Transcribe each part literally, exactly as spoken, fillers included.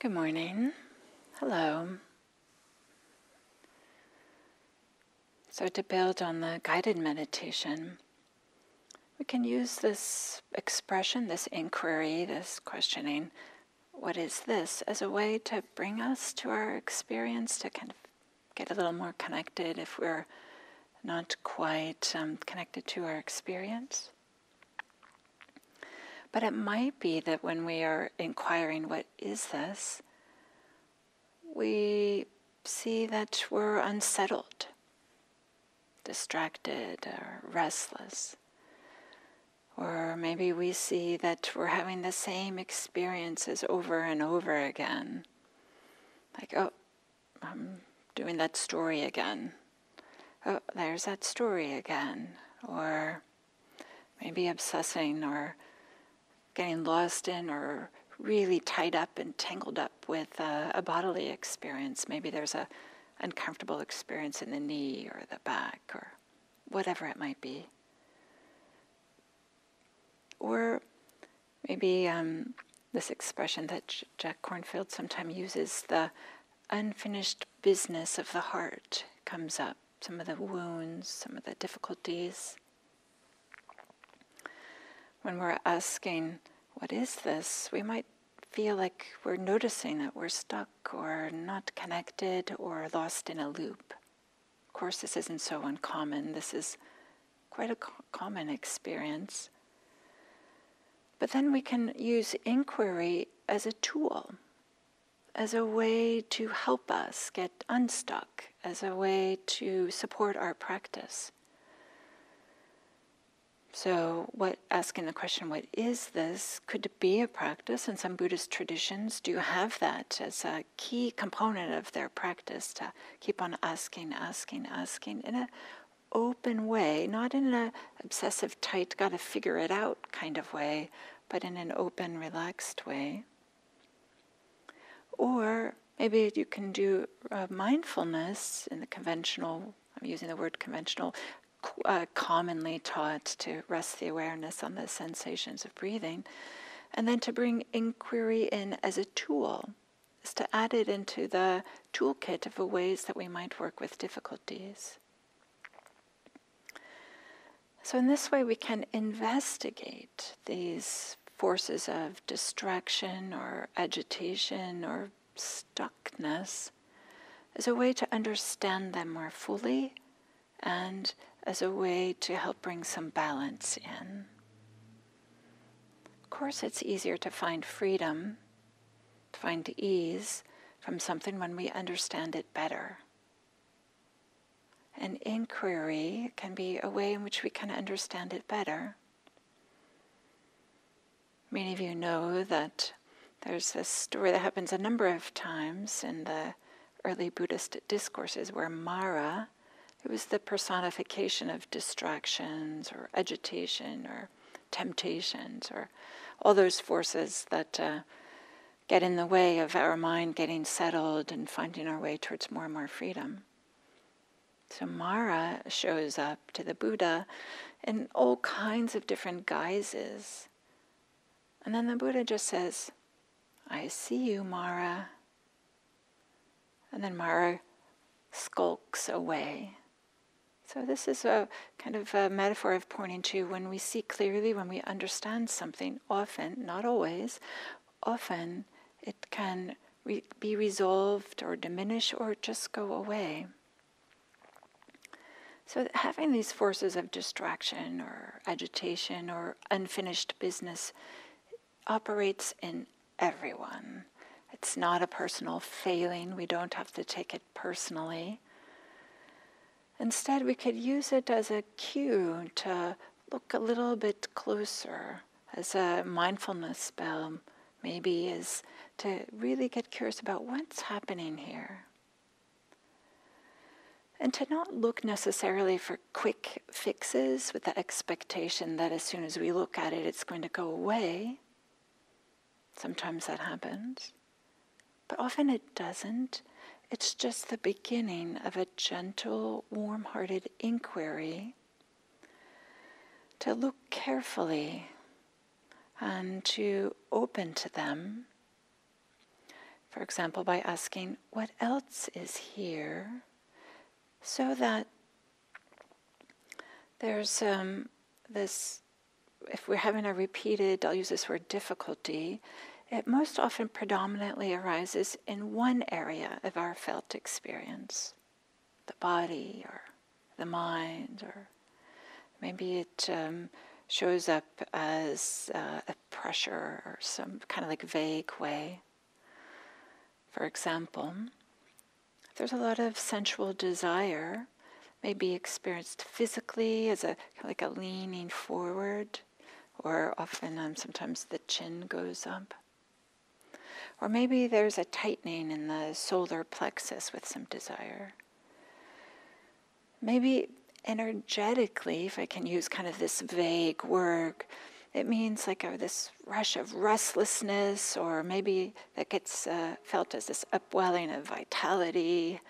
Good morning. Hello. So to build on the guided meditation, we can use this expression, this inquiry, this questioning, what is this, as a way to bring us to our experience, to kind of get a little more connected if we're not quite um, connected to our experience. But it might be that when we are inquiring, what is this, we see that we're unsettled, distracted, or restless. Or maybe we see that we're having the same experiences over and over again. Like, oh, I'm doing that story again. Oh, there's that story again. Or maybe obsessing or getting lost in or really tied up and tangled up with uh, a bodily experience. Maybe there's an uncomfortable experience in the knee or the back or whatever it might be. Or maybe um, this expression that Jack Kornfield sometimes uses, the unfinished business of the heart comes up, some of the wounds, some of the difficulties. When we're asking, what is this, we might feel like we're noticing that we're stuck or not connected or lost in a loop. Of course, this isn't so uncommon. This is quite a co- common experience. But then we can use inquiry as a tool, as a way to help us get unstuck, as a way to support our practice. So what, asking the question, what is this, could be a practice, and some Buddhist traditions do have that as a key component of their practice, to keep on asking, asking, asking in an open way, not in an obsessive, tight, gotta figure it out kind of way, but in an open, relaxed way. Or maybe you can do uh, mindfulness in the conventional, I'm using the word conventional, Uh, commonly taught to rest the awareness on the sensations of breathing, and then to bring inquiry in as a tool, is to add it into the toolkit of the ways that we might work with difficulties. So in this way we can investigate these forces of distraction or agitation or stuckness as a way to understand them more fully and as a way to help bring some balance in. Of course, it's easier to find freedom, to find ease from something when we understand it better. And inquiry can be a way in which we can understand it better. Many of you know that there's this story that happens a number of times in the early Buddhist discourses where Mara, it was the personification of distractions or agitation or temptations or all those forces that uh, get in the way of our mind getting settled and finding our way towards more and more freedom. So Mara shows up to the Buddha in all kinds of different guises. And then the Buddha just says, I see you, Mara. And then Mara skulks away. So this is a kind of a metaphor of pointing to when we see clearly, when we understand something, often, not always, often it can re- be resolved or diminish or just go away. So having these forces of distraction or agitation or unfinished business operates in everyone. It's not a personal failing. We don't have to take it personally. Instead, we could use it as a cue to look a little bit closer, as a mindfulness spell, maybe, is to really get curious about what's happening here. And to not look necessarily for quick fixes with the expectation that as soon as we look at it, it's going to go away. Sometimes that happens. But often it doesn't. It's just the beginning of a gentle, warm-hearted inquiry to look carefully and to open to them, for example, by asking what else is here, so that there's um, this, if we're having a repeated, I'll use this word, difficulty, it most often predominantly arises in one area of our felt experience, the body or the mind, or maybe it um, shows up as uh, a pressure or some kind of like vague way. For example, if there's a lot of sensual desire, maybe experienced physically as a kind of like a leaning forward, or often um, sometimes the chin goes up. Or maybe there's a tightening in the solar plexus with some desire. Maybe energetically, if I can use kind of this vague word, it means like a, this rush of restlessness, or maybe that gets uh, felt as this upwelling of vitality,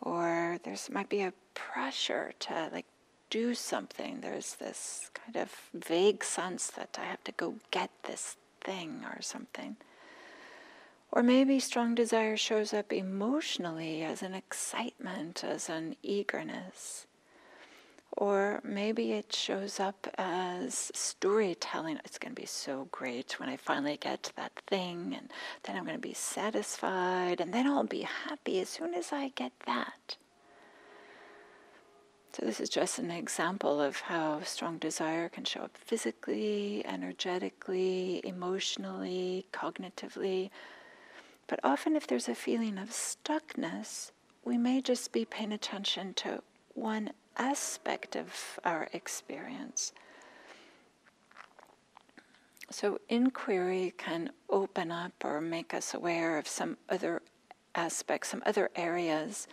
or there might be a pressure to like do something. There's this kind of vague sense that I have to go get this thing or something. Or maybe strong desire shows up emotionally as an excitement, as an eagerness. Or maybe it shows up as storytelling. It's going to be so great when I finally get to that thing, and then I'm going to be satisfied, and then I'll be happy as soon as I get that. So this is just an example of how strong desire can show up physically, energetically, emotionally, cognitively. But often if there's a feeling of stuckness, we may just be paying attention to one aspect of our experience. So inquiry can open up or make us aware of some other aspects, some other areas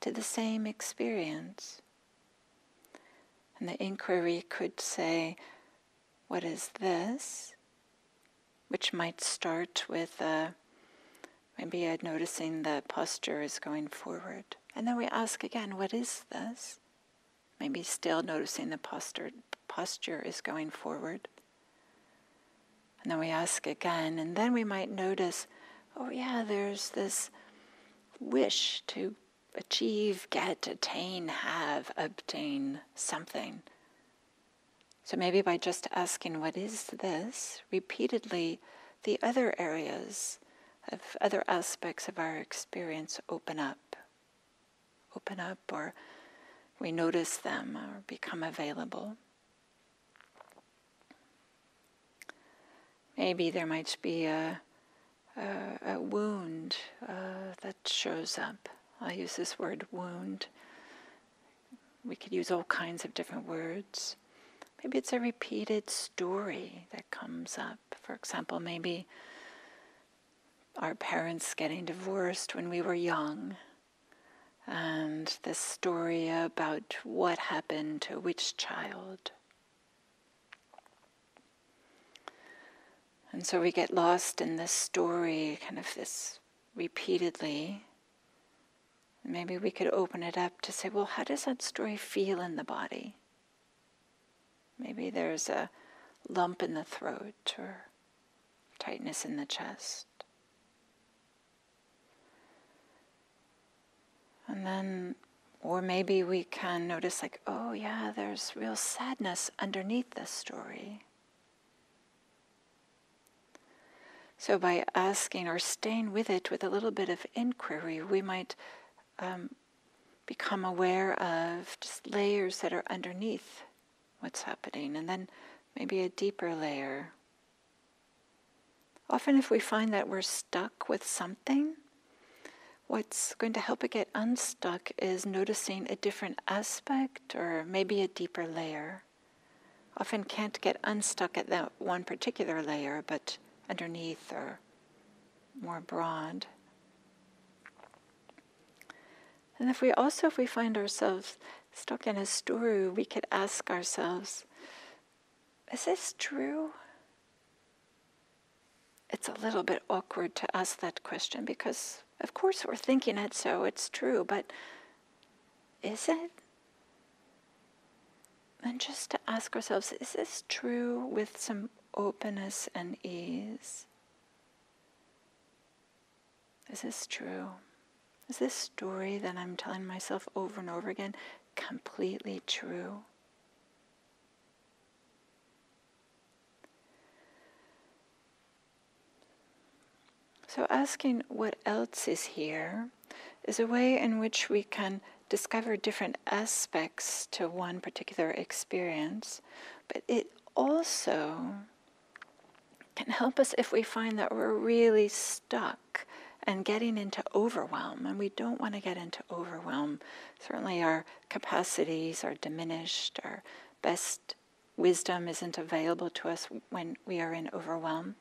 to the same experience. And the inquiry could say, what is this? Which might start with uh, maybe uh, noticing the posture is going forward. And then we ask again, what is this? Maybe still noticing the posture, posture is going forward. And then we ask again, and then we might notice, oh yeah, there's this wish to achieve, get, attain, have, obtain something. So maybe by just asking, what is this, repeatedly, the other areas of other aspects of our experience open up. Open up, or we notice them or become available. Maybe there might be a, a, a wound uh, that shows up. I'll use this word, wound. We could use all kinds of different words. Maybe it's a repeated story that comes up. For example, maybe our parents getting divorced when we were young, and this story about what happened to which child. And so we get lost in this story, kind of this repeatedly. Maybe we could open it up to say, well, how does that story feel in the body? Maybe there's a lump in the throat or tightness in the chest. And then, or maybe we can notice like, oh yeah, there's real sadness underneath this story. So by asking or staying with it with a little bit of inquiry, we might Um, become aware of just layers that are underneath what's happening, and then maybe a deeper layer. Often if we find that we're stuck with something, what's going to help it get unstuck is noticing a different aspect or maybe a deeper layer. Often can't get unstuck at that one particular layer, but underneath or more broad. And if we also, if we find ourselves stuck in a story, we could ask ourselves, is this true? It's a little bit awkward to ask that question because, of course, we're thinking it, so it's true, but is it? And just to ask ourselves, is this true, with some openness and ease? Is this true? Is this story that I'm telling myself over and over again completely true? So asking what else is here is a way in which we can discover different aspects to one particular experience, but it also can help us if we find that we're really stuck and getting into overwhelm, and we don't want to get into overwhelm. Certainly our capacities are diminished, our best wisdom isn't available to us when we are in overwhelm.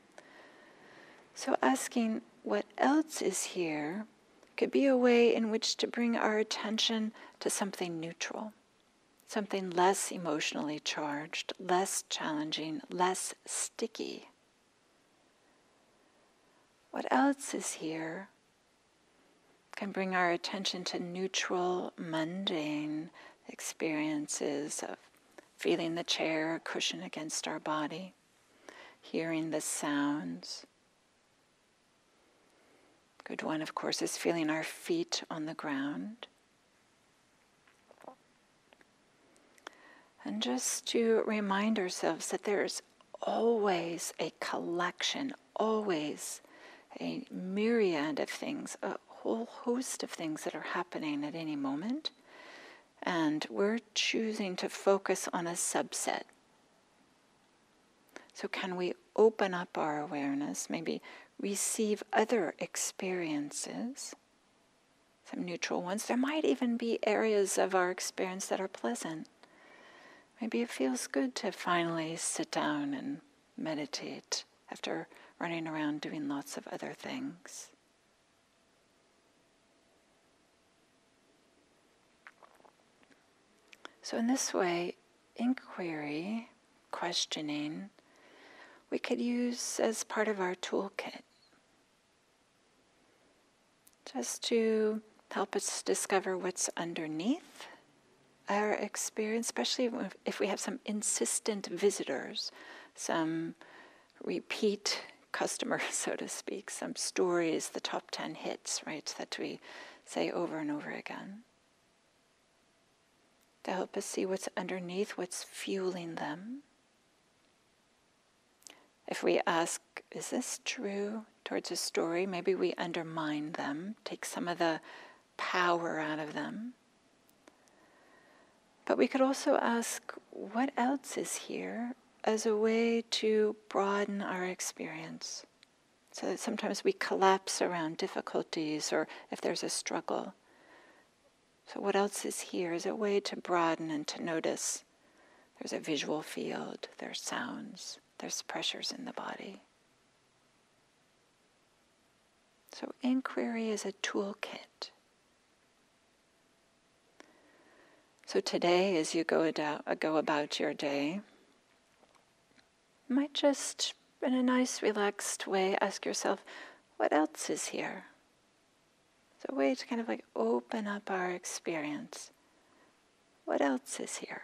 So asking what else is here could be a way in which to bring our attention to something neutral, something less emotionally charged, less challenging, less sticky. What else is here can bring our attention to neutral, mundane experiences of feeling the chair or cushion against our body, hearing the sounds. Good one, of course, is feeling our feet on the ground. And just to remind ourselves that there's always a collection, always a myriad of things, a whole host of things that are happening at any moment, and we're choosing to focus on a subset. So can we open up our awareness, maybe receive other experiences, some neutral ones? There might even be areas of our experience that are pleasant. Maybe it feels good to finally sit down and meditate after running around doing lots of other things. So in this way, inquiry, questioning, we could use as part of our toolkit, just to help us discover what's underneath our experience, especially if we have some insistent visitors, some repeat customer, so to speak, some stories, the top ten hits, right, that we say over and over again, to help us see what's underneath, what's fueling them. If we ask, is this true, towards a story, maybe we undermine them, take some of the power out of them. But we could also ask, what else is here, as a way to broaden our experience, so that sometimes we collapse around difficulties or if there's a struggle. So what else is here is a way to broaden and to notice there's a visual field, there's sounds, there's pressures in the body. So inquiry is a toolkit. So today, as you go about your day, you might just, in a nice, relaxed way, ask yourself, what else is here? It's a way to kind of like open up our experience. What else is here?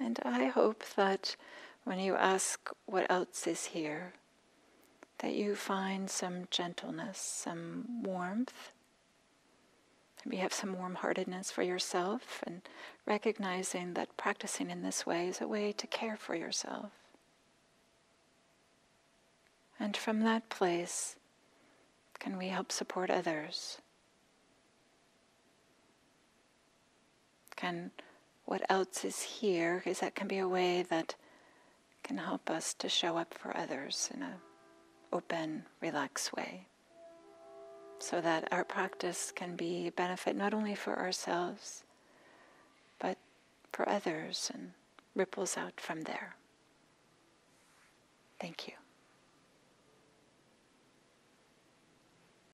And I hope that when you ask what else is here, that you find some gentleness, some warmth. Maybe have some warm-heartedness for yourself, and recognizing that practicing in this way is a way to care for yourself. And from that place, can we help support others? Can what else is here, because that can be a way that can help us to show up for others in an open, relaxed way, so that our practice can be a benefit not only for ourselves, but for others, and ripples out from there. Thank you.